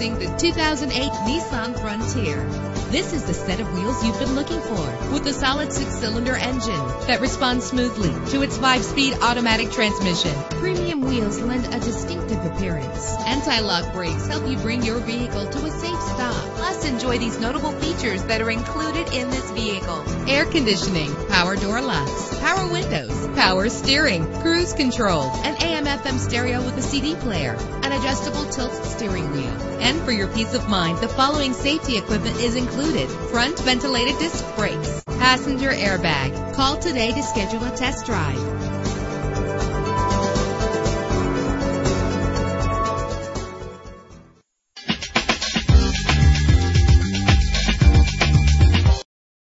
Introducing the 2008 Nissan Frontier. This is the set of wheels you've been looking for, with a solid 6-cylinder engine that responds smoothly to its 5-speed automatic transmission. Premium wheels lend a distinctive appearance. Anti-lock brakes help you bring your vehicle to a safe stop. Plus, enjoy these notable features that are included in this vehicle: air conditioning, power door locks, power windows, power steering, cruise control, an AM/FM stereo with a CD player, an adjustable tilt steering wheel. And for your peace of mind, the following safety equipment is included: front ventilated disc brakes, passenger airbag. Call today to schedule a test drive.